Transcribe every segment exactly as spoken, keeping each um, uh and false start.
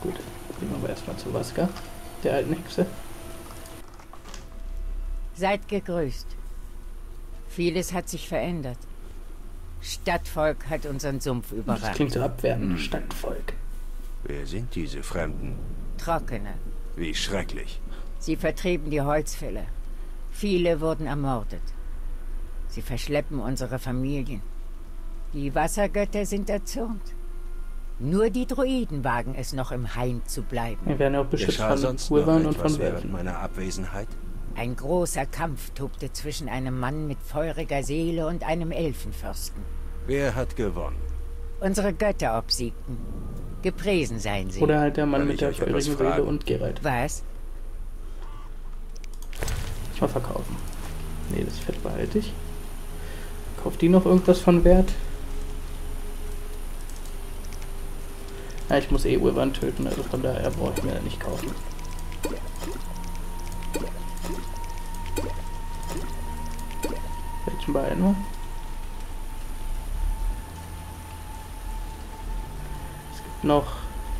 Gut, gehen wir aber erstmal zu Waska, der alten Hexe. Seid gegrüßt. Vieles hat sich verändert. Stadtvolk hat unseren Sumpf überrannt. Das klingt so abwertend, hm. Stadtvolk. Wer sind diese Fremden? Trockene. Wie schrecklich. Sie vertrieben die Holzfälle. Viele wurden ermordet. Sie verschleppen unsere Familien. Die Wassergötter sind erzürnt. Nur die Droiden wagen es noch, im Heim zu bleiben. Wir werden auch beschützt von Ulvern und von Wäldern. Meiner Abwesenheit? Ein großer Kampf tobte zwischen einem Mann mit feuriger Seele und einem Elfenfürsten. Wer hat gewonnen? Unsere Götter obsiegten. Gepriesen seien sie. Oder halt der Mann Kann mit der feurigen Seele und Geralt. Was? Ich mal verkaufen. Nee, das Fett behalte ich. Kauft die noch irgendwas von Wert? Ja, ich muss eh Ulvern töten, also von daher brauche ich mir das nicht kaufen. Welchen beiden noch? Es gibt noch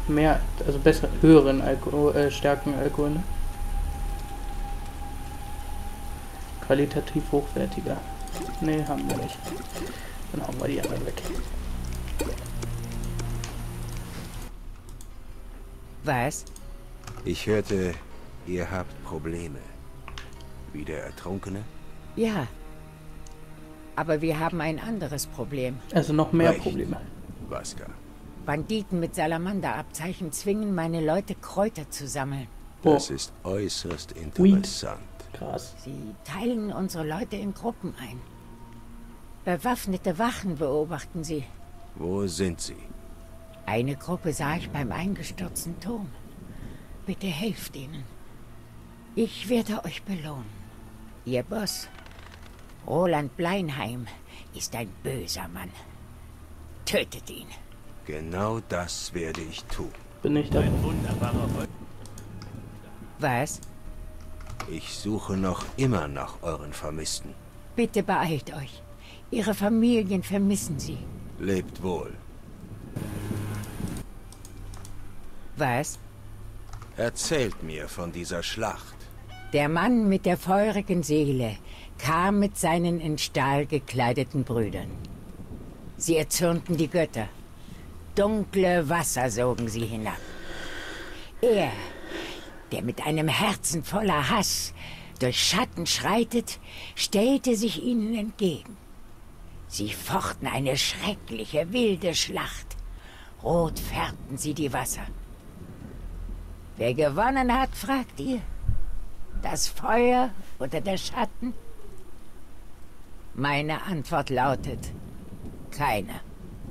mehr, also besser, höheren Alkohol, äh, Stärken Alkohol. Ne? Qualitativ hochwertiger. Ne, haben wir nicht. Dann haben wir die anderen weg. Was? Ich hörte, ihr habt Probleme. Wieder Ertrunkene? Ja. Aber wir haben ein anderes Problem. Also noch mehr Reicht. Probleme. Waska. Banditen mit Salamanderabzeichen zwingen meine Leute, Kräuter zu sammeln. Das oh. ist äußerst interessant. Weed. Krass. Sie teilen unsere Leute in Gruppen ein. Bewaffnete Wachen beobachten sie. Wo sind sie? Eine Gruppe sah ich beim eingestürzten Turm. Bitte helft ihnen. Ich werde euch belohnen. Ihr Boss, Roland Bleinheim, ist ein böser Mann. Tötet ihn. Genau das werde ich tun. Bin ich da? Ein wunderbarer Volk. Was? Ich suche noch immer nach euren Vermissten. Bitte beeilt euch. Ihre Familien vermissen sie. Lebt wohl. Was? Erzählt mir von dieser Schlacht. Der Mann mit der feurigen Seele kam mit seinen in Stahl gekleideten Brüdern. Sie erzürnten die Götter. Dunkle Wasser sogen sie hinab. Er... der mit einem Herzen voller Hass durch Schatten schreitet, stellte sich ihnen entgegen. Sie fochten eine schreckliche, wilde Schlacht. Rot färbten sie die Wasser. Wer gewonnen hat, fragt ihr? Das Feuer oder der Schatten? Meine Antwort lautet, keine.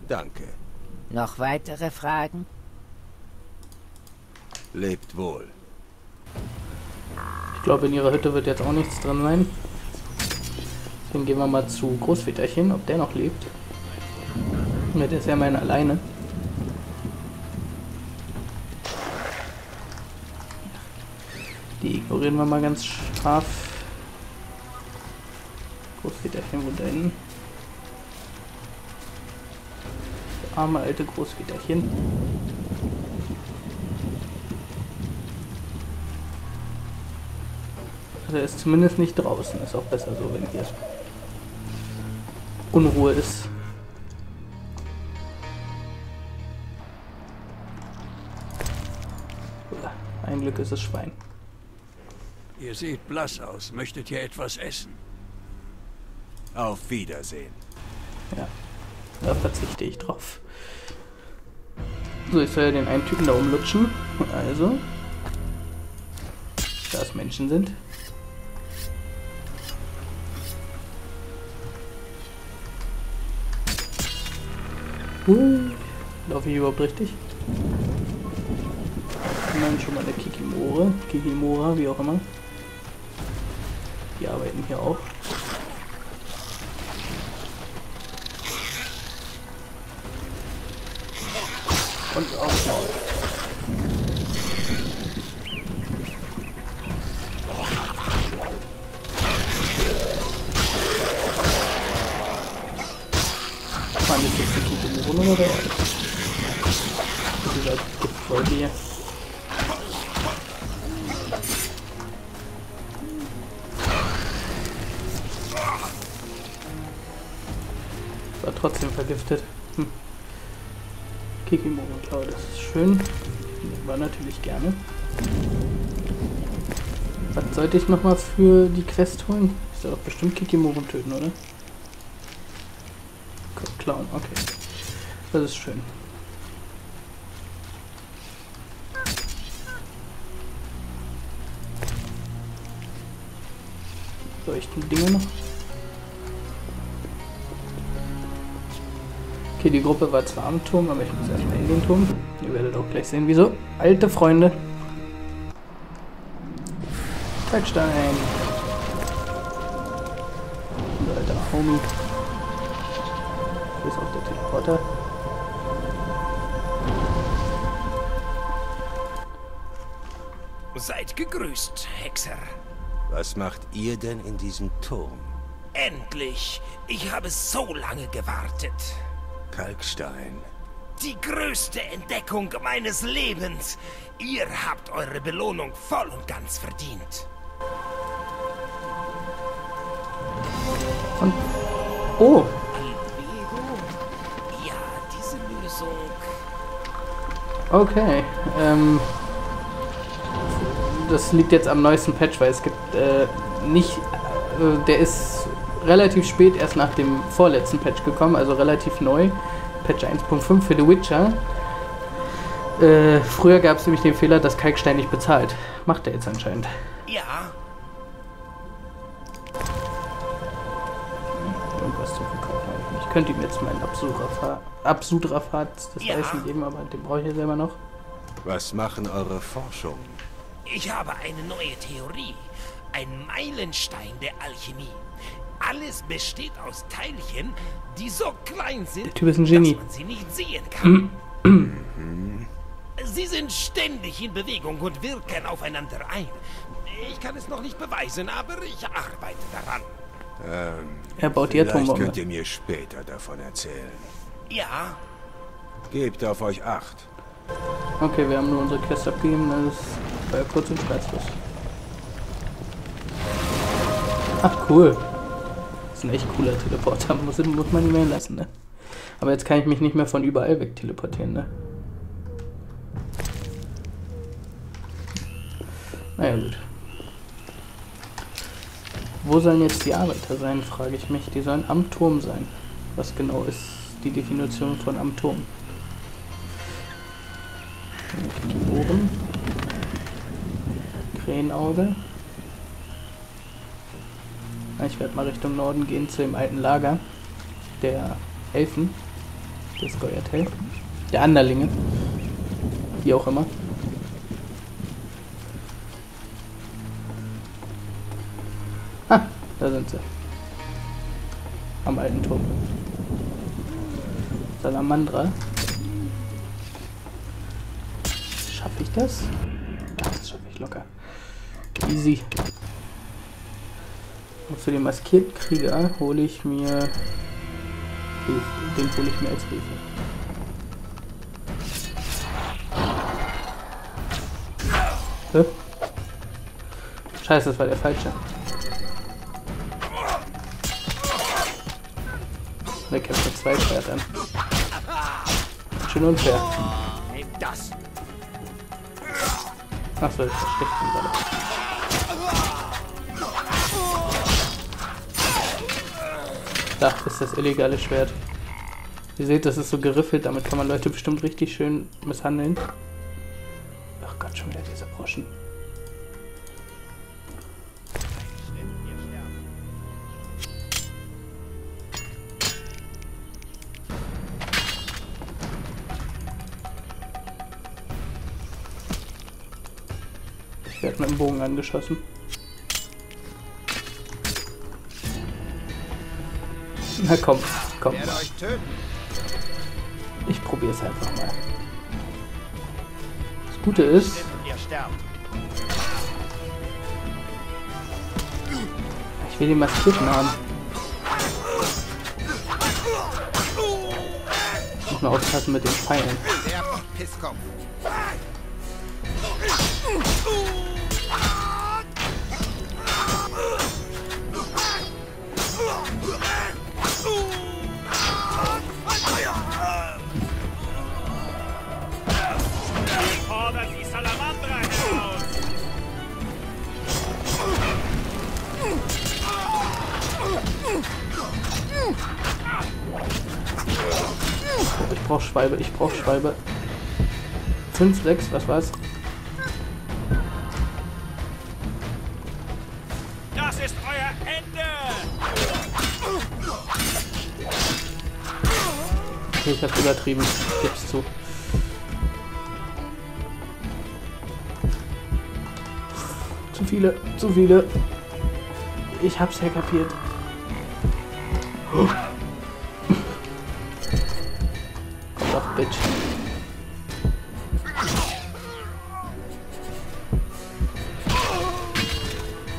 Danke. Noch weitere Fragen? Lebt wohl. Ich glaube, in ihrer Hütte wird jetzt auch nichts drin sein. Dann gehen wir mal zu Großväterchen, ob der noch lebt. Ja, der ist ja mein alleine. Die ignorieren wir mal ganz scharf. Großväterchen, wo denn? Das arme alte Großväterchen. Er ist zumindest nicht draußen. Ist auch besser so, wenn hier Unruhe ist. Ein Glück ist es Schwein. Ihr seht blass aus. Möchtet ihr etwas essen? Auf Wiedersehen. Ja, da verzichte ich drauf. So, ich soll ja den einen Typen da umlutschen. Also, da es Menschen sind. Uh, laufe ich überhaupt richtig? Nein, schon mal eine Kikimore, Kikimora, wie auch immer. Die arbeiten hier auch. Und auch mal. Oder? Das ist halt Giftwolke hier. War trotzdem vergiftet. Hm. Kikimore, oh, das ist schön. War natürlich gerne. Was sollte ich nochmal für die Quest holen? Ich soll doch bestimmt Kikimore töten, oder? Clown, okay. Das ist schön. Leuchten Dinge noch. Okay, die Gruppe war zwar am Turm, aber ich muss erstmal in den Turm. Ihr werdet auch gleich sehen, wieso. Alte Freunde. Kalkstein. Unser alter Homie. Hier ist auch der Teleporter. Seid gegrüßt, Hexer. Was macht ihr denn in diesem Turm? Endlich! Ich habe so lange gewartet. Kalkstein. Die größte Entdeckung meines Lebens. Ihr habt eure Belohnung voll und ganz verdient. Und oh! Ja, diese Lösung. Okay, ähm... das liegt jetzt am neuesten Patch, weil es gibt äh, nicht, äh, der ist relativ spät erst nach dem vorletzten Patch gekommen, also relativ neu, Patch eins Punkt fünf für The Witcher. Äh, früher gab es nämlich den Fehler, dass Kalkstein nicht bezahlt. Macht er jetzt anscheinend. Ja. Irgendwas zu verkaufen habe ich nicht. Ich könnte ihm jetzt meinen Absudrafahrt, das ja. Eisen geben, aber den brauche ich ja selber noch. Was machen eure Forschungen? Ich habe eine neue Theorie. Ein Meilenstein der Alchemie. Alles besteht aus Teilchen, die so klein sind, dass man sie nicht sehen kann. Mhm. Sie sind ständig in Bewegung und wirken aufeinander ein. Ich kann es noch nicht beweisen, aber ich arbeite daran. Ähm, er baut die Atombombe. Vielleicht könnt ihr mir später davon erzählen. Ja. Gebt auf euch acht. Okay, wir haben nur unsere Quest abgegeben, das war ja kurz und schmerzlos. Ach cool. Das ist ein echt cooler Teleporter, muss, muss man nicht mehr lassen, ne? Aber jetzt kann ich mich nicht mehr von überall weg teleportieren, ne? Naja gut. Wo sollen jetzt die Arbeiter sein, frage ich mich. Die sollen am Turm sein. Was genau ist die Definition von am Turm? Ohren. Krähenauge. Ich werde mal Richtung Norden gehen zu dem alten Lager der Elfen, des Geordhelfen, der Anderlinge, wie auch immer. Ah, da sind sie. Am alten Turm. Salamandra. Schaffe ich das? Ja, das schaffe ich locker. Easy. Und für den maskierten Krieger hole ich mir Hilfe. Den hole ich mir als Hilfe. Hä? Scheiße, das war der falsche. Der kämpft mit zwei Schwertern. Schön unfair. Das. Achso, ich verstecke den Ball. Da ist das illegale Schwert. Ihr seht, das ist so geriffelt, damit kann man Leute bestimmt richtig schön misshandeln. Ach Gott, schon wieder diese Broschen. Ich werde mit dem Bogen angeschossen. Na komm, komm mal. Ich probiere es einfach mal. Das Gute ist... ich will den Maskierten haben. Ich muss mal aufpassen mit den Pfeilen. fordert die Salamandra heraus! Ich brauche Schweibe, ich brauche Schweibe. Zinslecks, was war's? Das ist euer Ende! Ich hab's übertrieben, ich geb's zu. Zu viele, zu viele. Ich hab's ja kapiert. Oh. Doch, Bitch.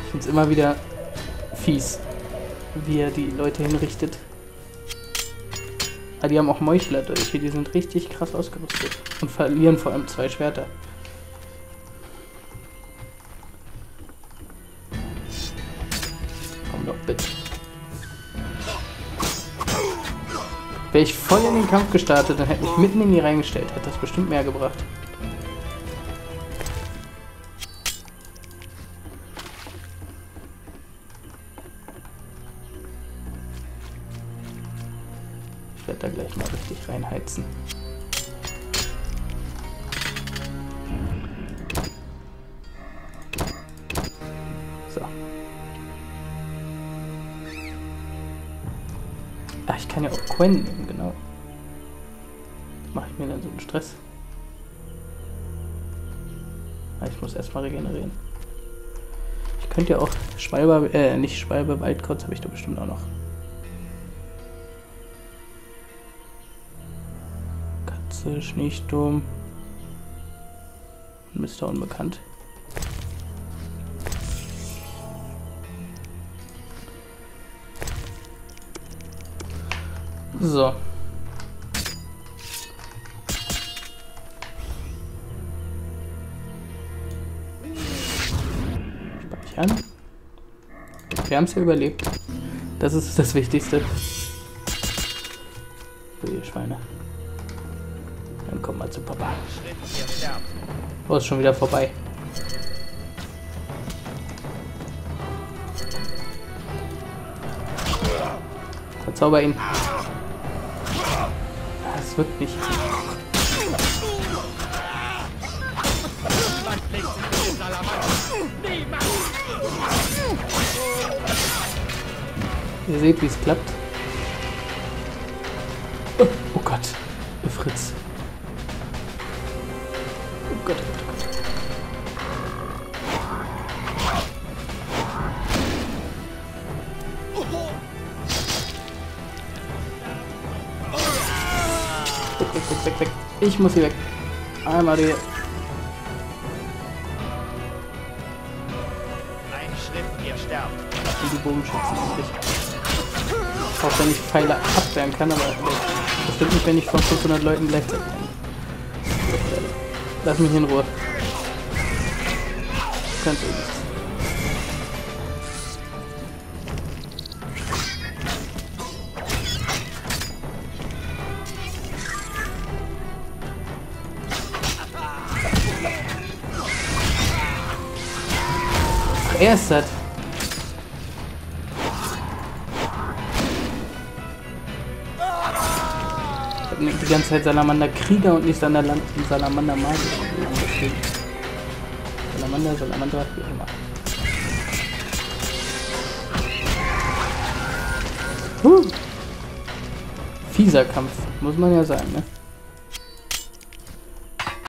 Ich find's immer wieder fies, wie er die Leute hinrichtet. Aber die haben auch Meuchler durch hier, die sind richtig krass ausgerüstet und verlieren vor allem zwei Schwerter. Wäre ich voll in den Kampf gestartet, dann hätte ich mitten in die reingestellt. Hat das bestimmt mehr gebracht. Ich werde da gleich mal richtig reinheizen. So. Ach, ich kann ja auch Quen nehmen. So einen Stress. Ich muss erstmal regenerieren. Ich könnte ja auch Schwalbe, äh, nicht Schwalbe, Waldkotz habe ich da bestimmt auch noch. Katze, Schneesturm. Mister Unbekannt. So. Wir haben es ja überlebt. Das ist das Wichtigste. Für die Schweine. Dann kommen wir zu Papa. Oh, ist schon wieder vorbei. Verzauber ihn. Das wird nicht. Ihr seht, wie es klappt. Oh, oh Gott, Efritz. Oh Gott, oh Gott, oh Gott. Weg, weg, weg, weg. Ich muss hier weg. Einmal hier. Ein Schritt, ihr sterbt. Die Bogenschützen endlich. Auch wenn ich Pfeile abwehren kann, aber das stimmt nicht, wenn ich von fünfhundert Leuten gleichzeitig bin. Lass mich in Ruhe. Ganz ehrlich. Er ist das. Die ganze Zeit Salamander Krieger und nicht Salamander Magier. Salamander, Salamandra, wie immer. Huh. Fieser Kampf, muss man ja sagen, ne?